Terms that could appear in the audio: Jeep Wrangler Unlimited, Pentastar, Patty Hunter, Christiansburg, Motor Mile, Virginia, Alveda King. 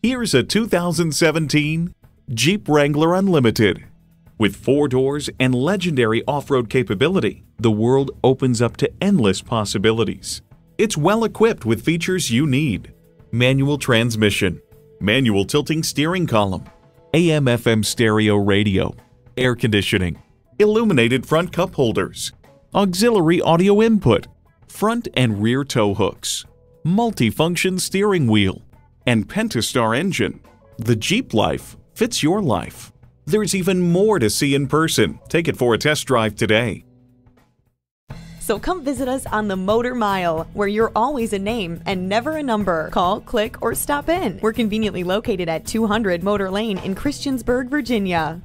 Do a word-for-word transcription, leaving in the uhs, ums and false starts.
Here's a two thousand seventeen Jeep Wrangler Unlimited. With four doors and legendary off-road capability, the world opens up to endless possibilities. It's well equipped with features you need: manual transmission, manual tilting steering column, A M F M stereo radio, air conditioning, illuminated front cup holders, auxiliary audio input, front and rear tow hooks, multifunction steering wheel, and Pentastar engine. The Jeep life fits your life. There's even more to see in person. Take it for a test drive today. So come visit us on the Motor Mile, where you're always a name and never a number. Call, click, or stop in. We're conveniently located at two hundred Motor Lane in Christiansburg, Virginia.